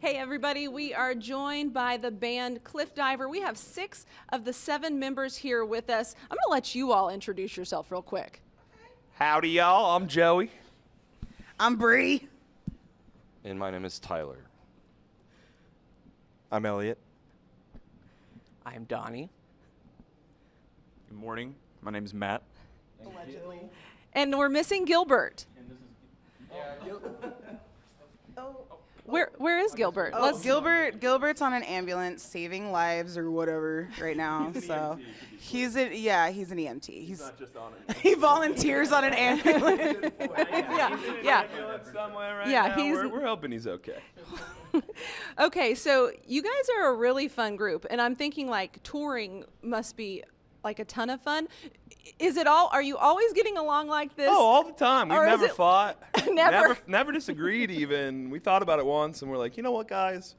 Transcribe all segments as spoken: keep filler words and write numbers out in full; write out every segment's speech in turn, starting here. Hey everybody, we are joined by the band Cliffdiver. We have six of the seven members here with us. I'm gonna let you all introduce yourself real quick. Howdy y'all, I'm Joey. I'm Bree. And my name is Tyler. I'm Elliot. I'm Donnie. Good morning, my name is Matt. Allegedly. And we're missing Gilbert. And this is Gil oh. Where where is Gilbert? Oh, Let's Gilbert Gilbert's on an ambulance saving lives or whatever right now. He's so he's a yeah he's an E M T. He's, he's not just on it. He volunteers on an ambulance. yeah he's in an yeah. Ambulance somewhere right yeah now. He's we're, we're hoping he's okay. Okay, so you guys are a really fun group, and I'm thinking like touring must be like a ton of fun. Is it all? Are you always getting along like this? Oh, all the time. We've never fought. never. never, never disagreed. Even we thought about it once, and we're like, you know what, guys,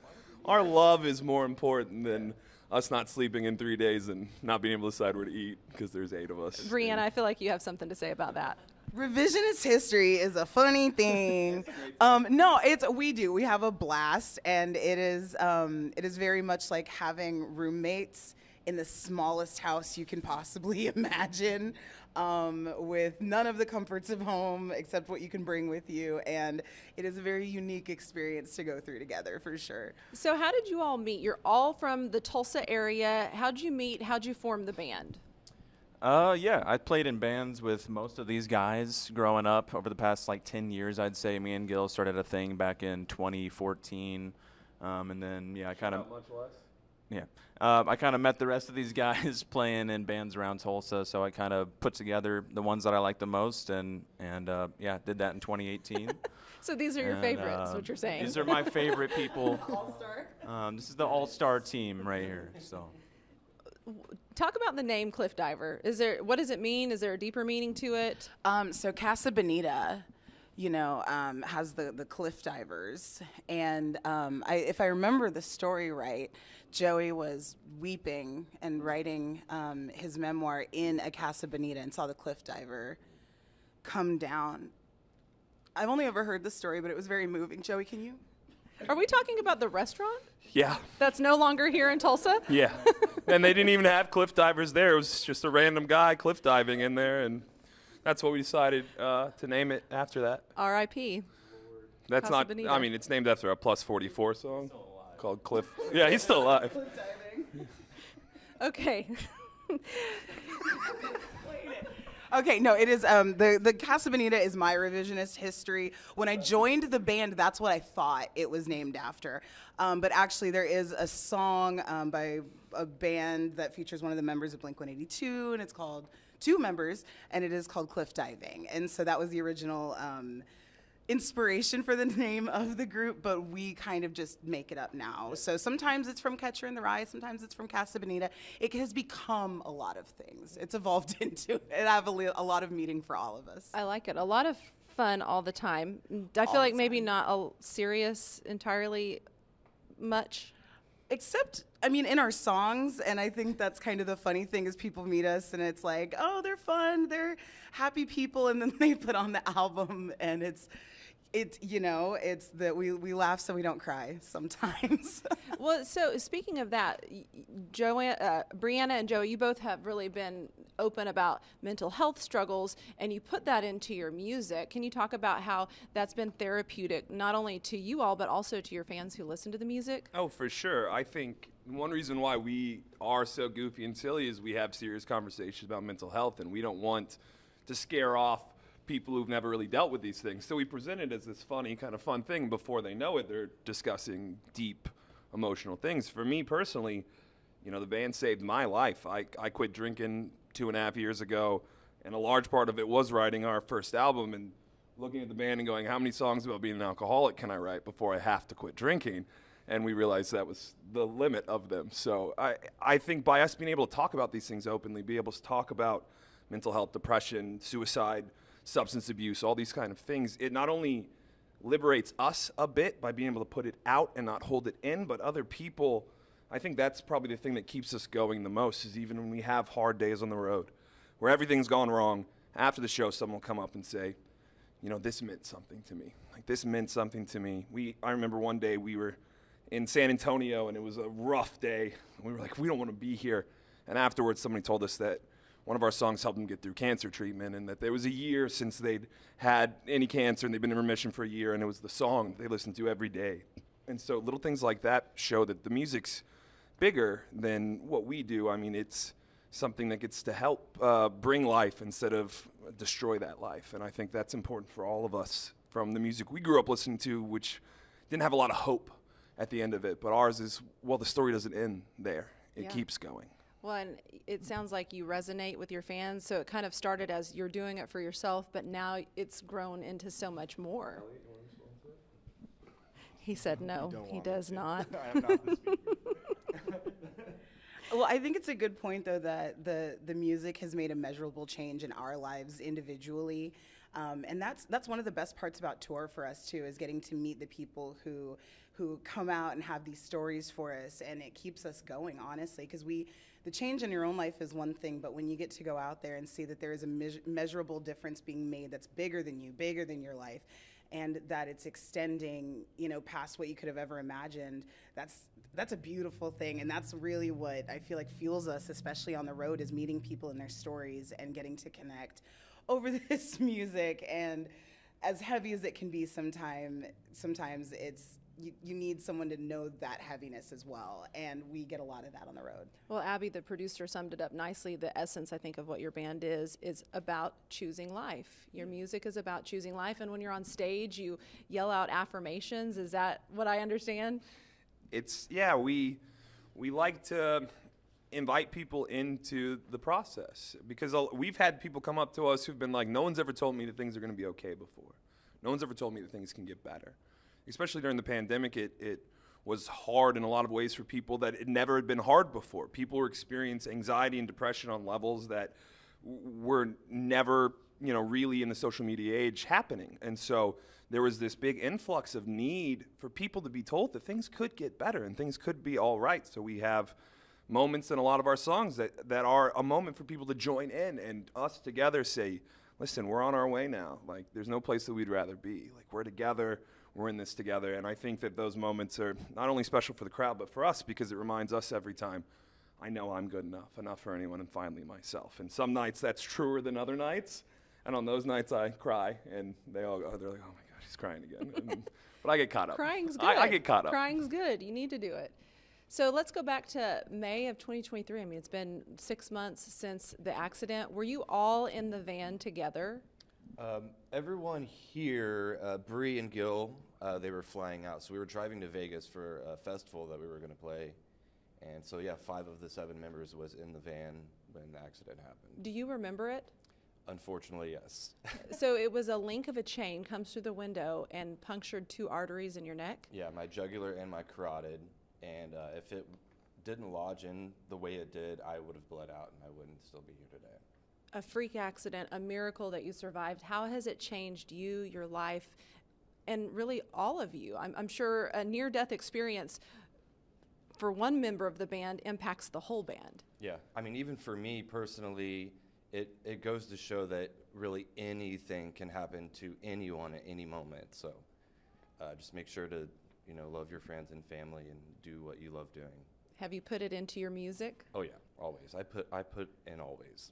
our love is more important than us not sleeping in three days and not being able to decide where to eat because there's eight of us. Brianna, I feel like you have something to say about that. Revisionist history is a funny thing. um, no, it's we do. We have a blast, and it is um, it is very much like having roommates in the smallest house you can possibly imagine, um, with none of the comforts of home except what you can bring with you. And it is a very unique experience to go through together, for sure. So how did you all meet? You're all from the Tulsa area. How'd you meet? How'd you form the band? Uh, yeah, I played in bands with most of these guys growing up over the past like ten years, I'd say. Me and Gil started a thing back in twenty fourteen. Um, and then, yeah, I kind of... Yeah, um, I kind of met the rest of these guys playing in bands around Tulsa, so I kind of put together the ones that I like the most, and and uh, yeah, did that in twenty eighteen. So these are and, your favorites, uh, what you're saying? These are my favorite people. All-star. Um, this is the all-star team right here. So, talk about the name Cliffdiver. Is there what does it mean? Is there a deeper meaning to it? Um, so Casa Bonita, you know, um, has the, the cliff divers. And um, I, if I remember the story right, Joey was weeping and writing um, his memoir in a Casa Bonita and saw the cliff diver come down. I've only ever heard the story, but it was very moving. Joey, can you? Are we talking about the restaurant? Yeah. That's no longer here in Tulsa? Yeah. And they didn't even have cliff divers there. It was just a random guy cliff diving in there, and that's what we decided uh, to name it after that. R I P That's Casa not, Bonita. I mean, it's named after a Plus forty-four song called Cliff. Yeah, he's still alive. Cliff diving. Okay. Okay, no, it is, um, the, the Casa Bonita is my revisionist history. When I joined the band, that's what I thought it was named after. Um, but actually there is a song um, by a band that features one of the members of Blink one eighty-two, and it's called two members, and it is called Cliff Diving. And so that was the original um, inspiration for the name of the group, but we kind of just make it up now. So sometimes it's from Catcher in the Rye, sometimes it's from Casa Bonita. It has become a lot of things. It's evolved into it. I have a, a lot of meaning for all of us. I like it. A lot of fun all the time. I all feel like maybe not a serious entirely much. Except, I mean, in our songs, and I think that's kind of the funny thing is people meet us and it's like, oh, they're fun, they're happy people, and then they put on the album and it's, it's you know, it's that we, we laugh so we don't cry sometimes. Well, so speaking of that, jo uh, Brianna and Joey, you both have really been open about mental health struggles, and you put that into your music. Can you talk about how that's been therapeutic, not only to you all, but also to your fans who listen to the music? Oh, for sure. I think one reason why we are so goofy and silly is we have serious conversations about mental health, and we don't want to scare off people who've never really dealt with these things. So we present it as this funny, kind of fun thing. Before they know it, they're discussing deep emotional things. For me personally, you know, the band saved my life. I, I quit drinking two and a half years ago, and a large part of it was writing our first album and looking at the band and going, how many songs about being an alcoholic can I write before I have to quit drinking? And we realized that was the limit of them. So I, I think by us being able to talk about these things openly, be able to talk about mental health, depression, suicide, substance abuse, all these kind of things, it not only liberates us a bit by being able to put it out and not hold it in, but other people. I think that's probably the thing that keeps us going the most, is even when we have hard days on the road where everything's gone wrong, after the show someone will come up and say, you know, this meant something to me. Like, this meant something to me. We, I remember one day we were in San Antonio, and it was a rough day. We were like, we don't want to be here. And afterwards, somebody told us that one of our songs helped them get through cancer treatment, and that there was a year since they'd had any cancer, and they'd been in remission for a year, and it was the song they listened to every day. And so little things like that show that the music's bigger than what we do. I mean, it's something that gets to help uh, bring life instead of destroy that life. And I think that's important for all of us, from the music we grew up listening to, which didn't have a lot of hope at the end of it. But ours is, well, the story doesn't end there. It yeah. keeps going. Well, and it sounds like you resonate with your fans, so it kind of started as you're doing it for yourself, but now it's grown into so much more. He said no, he does not. Well, I think it's a good point, though, that the, the music has made a measurable change in our lives individually. Um, and that's that's one of the best parts about tour for us, too, is getting to meet the people who who come out and have these stories for us. And it keeps us going, honestly, because we the change in your own life is one thing. But when you get to go out there and see that there is a me- measurable difference being made that's bigger than you, bigger than your life, and that it's extending, you know, past what you could have ever imagined. That's that's a beautiful thing, and that's really what I feel like fuels us, especially on the road, is meeting people and their stories and getting to connect over this music. And as heavy as it can be sometime, sometimes it's, you, you need someone to know that heaviness as well, and we get a lot of that on the road. Well, Abby, the producer, summed it up nicely. The essence, I think, of what your band is, is about choosing life. Your music is about choosing life, and when you're on stage, you yell out affirmations. Is that what I understand? It's, yeah, we, we like to invite people into the process, because we've had people come up to us who've been like, no one's ever told me that things are going to be okay before. No one's ever told me that things can get better. Especially during the pandemic, it, it was hard in a lot of ways for people that it never had been hard before. People were experiencing anxiety and depression on levels that were never, you know, really in the social media age happening. And so there was this big influx of need for people to be told that things could get better and things could be all right. So we have moments in a lot of our songs that, that are a moment for people to join in and us together say, listen, we're on our way now. Like, there's no place that we'd rather be. Like, we're together. We're in this together, and I think that those moments are not only special for the crowd, but for us, because it reminds us every time, I know I'm good enough, enough for anyone, and finally myself. And some nights that's truer than other nights, and on those nights I cry, and they all go, they're like, oh my God, he's crying again. And, but I get caught up. Crying's good. I, I get caught up. Crying's good. You need to do it. So let's go back to May of twenty twenty-three. I mean, it's been six months since the accident. Were you all in the van together? Um, everyone here, uh, Bree and Gil, uh, they were flying out. So we were driving to Vegas for a festival that we were going to play. And so, yeah, five of the seven members was in the van when the accident happened. Do you remember it? Unfortunately, yes. So it was a link of a chain comes through the window and punctured two arteries in your neck? Yeah, my jugular and my carotid. And uh, if it didn't lodge in the way it did, I would have bled out and I wouldn't still be here today. A freak accident, a miracle that you survived. How has it changed you, your life, and really all of you? I'm, I'm sure a near-death experience for one member of the band impacts the whole band. Yeah, I mean, even for me personally, it, it goes to show that really anything can happen to anyone at any moment. So uh, just make sure to, you know, love your friends and family and do what you love doing. Have you put it into your music? Oh yeah, always. I put, I put in always.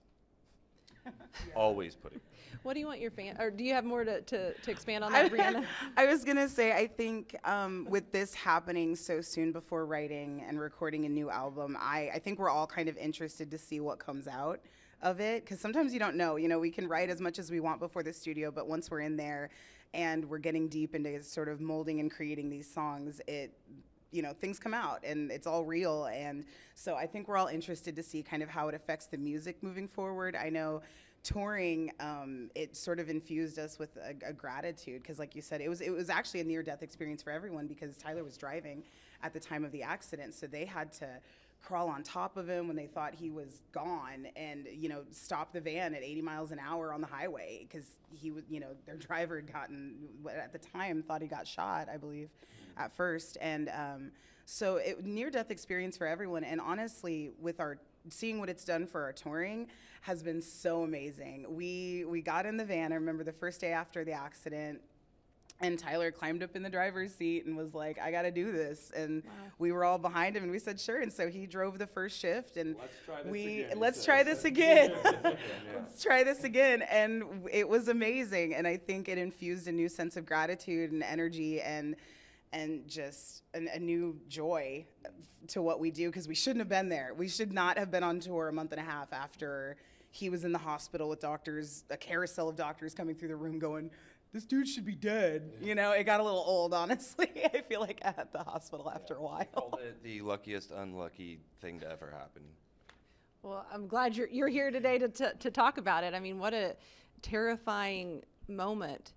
Yeah. Always put it. What do you want your fan, or do you have more to, to, to expand on that, Brianna? I was going to say, I think um, with this happening so soon before writing and recording a new album, I, I think we're all kind of interested to see what comes out of it, because sometimes you don't know. You know, we can write as much as we want before the studio, but once we're in there and we're getting deep into sort of molding and creating these songs, it, you know, things come out and it's all real. And so I think we're all interested to see kind of how it affects the music moving forward. I know touring, um, it sort of infused us with a, a gratitude, because like you said, it was, it was actually a near-death experience for everyone, because Tyler was driving at the time of the accident. So they had to crawl on top of him when they thought he was gone and, you know, stop the van at eighty miles an hour on the highway, because he was, you know, their driver had gotten, at the time, thought he got shot, I believe, mm-hmm. at first. And um, so it, near-death experience for everyone. And honestly, with our, seeing what it's done for our touring has been so amazing. We, we got in the van. I remember the first day after the accident, And Tyler climbed up in the driver's seat and was like, I got to do this. And wow. we were all behind him, and we said, sure. And so he drove the first shift, and let's try this we, again. let's try this again. Let's try this again. And it was amazing. And I think it infused a new sense of gratitude and energy and and just an, a new joy to what we do, because we shouldn't have been there. We should not have been on tour a month and a half after he was in the hospital with doctors, a carousel of doctors coming through the room going, this dude should be dead. Yeah. You know, it got a little old, honestly. I feel like at the hospital after yeah. a while. I called it the luckiest unlucky thing to ever happen. Well, I'm glad you're, you're here today to, to, to talk about it. I mean, what a terrifying moment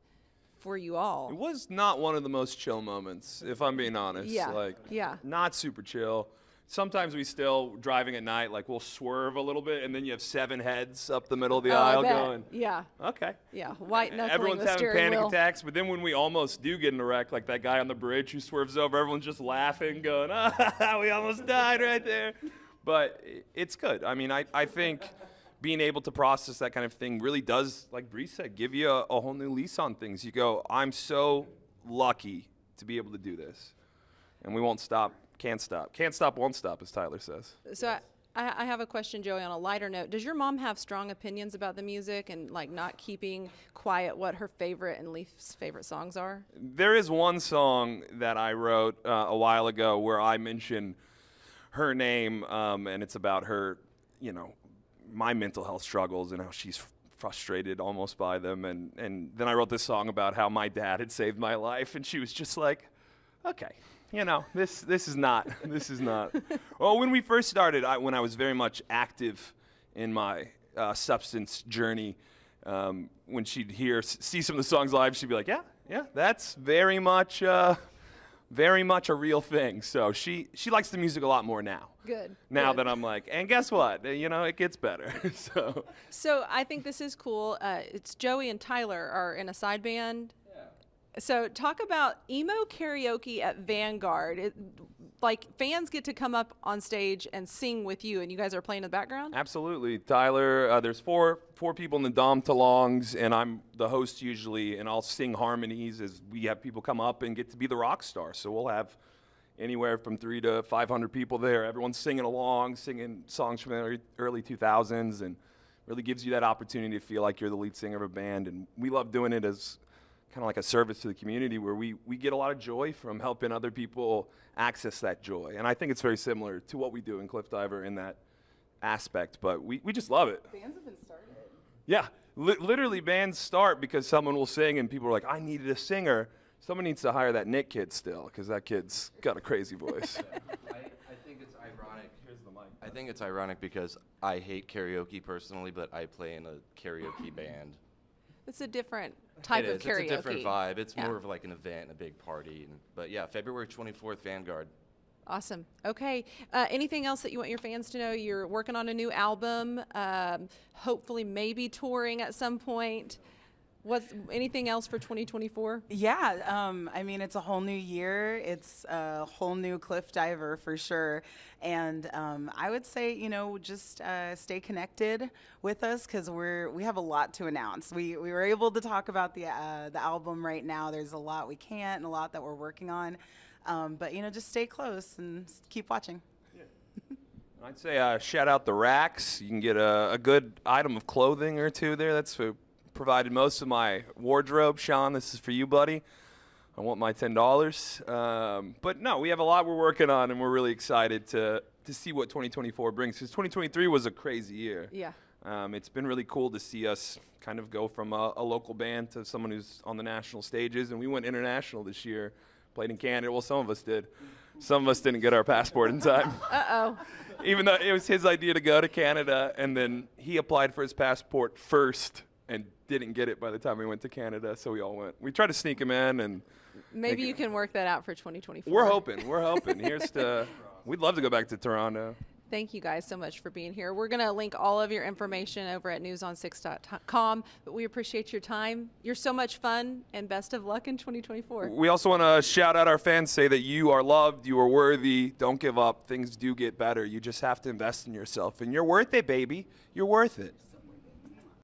for you all. It was not one of the most chill moments, if I'm being honest. Yeah, like, yeah. Not super chill. Sometimes we still, driving at night, like we'll swerve a little bit, and then you have seven heads up the middle of the oh, aisle going. Yeah. Okay. Yeah, white knuckling. Everyone's having panic wheel. attacks, but then when we almost do get in a wreck, like that guy on the bridge who swerves over, everyone's just laughing, going, ah, we almost died right there. But it's good. I mean, I, I think being able to process that kind of thing really does, like Bree said, give you a, a whole new lease on things. You go, I'm so lucky to be able to do this, and we won't stop. Can't stop. Can't stop, won't stop, as Tyler says. So yes. I, I have a question, Joey, on a lighter note. Does your mom have strong opinions about the music and, like, not keeping quiet what her favorite and Leaf's favorite songs are? There is one song that I wrote uh, a while ago where I mention her name, um, and it's about her, you know, my mental health struggles and how she's frustrated almost by them. And, and then I wrote this song about how my dad had saved my life, and she was just like, okay. You know, this this is not, this is not. Well, when we first started, I, when I was very much active in my uh, substance journey, um, when she'd hear, see some of the songs live, she'd be like, yeah, yeah, that's very much, uh, very much a real thing. So she, she likes the music a lot more now. Good. Now Good. that I'm like, and guess what? You know, it gets better. so. so I think this is cool. Uh, it's Joey and Tyler are in a side band. So talk about emo karaoke at Vanguard. It, like, fans get to come up on stage and sing with you, and you guys are playing in the background? Absolutely. Tyler, uh, there's four four people in the Dom Talongs, and I'm the host usually, and I'll sing harmonies as we have people come up and get to be the rock star. So we'll have anywhere from three to five hundred people there. Everyone's singing along, singing songs from the early two thousands, and really gives you that opportunity to feel like you're the lead singer of a band. And we love doing it as kind of like a service to the community, where we, we get a lot of joy from helping other people access that joy. And I think it's very similar to what we do in Cliffdiver in that aspect, but we, we just love it. Bands have been started. Yeah, li literally bands start because someone will sing and people are like, I needed a singer. Someone needs to hire that Nick kid still, because that kid's got a crazy voice. I, I think it's ironic. Here's the mic. I think it's ironic because I hate karaoke personally, but I play in a karaoke band. It's a different type of karaoke. It's a different vibe. It's yeah. more of like an event, a big party. And, but yeah, February twenty-fourth, Vanguard. Awesome. Okay. Uh, anything else that you want your fans to know? You're working on a new album, um, hopefully maybe touring at some point. What's anything else for twenty twenty-four? Yeah, um, I mean, it's a whole new year. It's a whole new Cliffdiver for sure. And um, I would say, you know, just uh, stay connected with us, because we're we have a lot to announce. We we were able to talk about the uh, the album right now. There's a lot we can't, and a lot that we're working on. Um, but you know, just stay close and keep watching. Yeah. I'd say uh, shout out the racks. You can get a, a good item of clothing or two there. That's for provided most of my wardrobe. Sean, this is for you, buddy. I want my ten dollars. Um, but no, we have a lot we're working on, and we're really excited to, to see what twenty twenty-four brings, because twenty twenty-three was a crazy year. Yeah. Um, it's been really cool to see us kind of go from a, a local band to someone who's on the national stages, and we went international this year, played in Canada. Well, some of us did. Some of us didn't get our passport in time. Uh-oh. Even though it was his idea to go to Canada, and then he applied for his passport first and didn't get it by the time we went to Canada, so we all went. We tried to sneak him in, and maybe you can work that out for twenty twenty-four. We're hoping. We're hoping. Here's to. We'd love to go back to Toronto. Thank you guys so much for being here. We're gonna link all of your information over at news on six dot com. But we appreciate your time. You're so much fun, and best of luck in twenty twenty-four. We also want to shout out our fans. Say that you are loved. You are worthy. Don't give up. Things do get better. You just have to invest in yourself, and you're worth it, baby. You're worth it.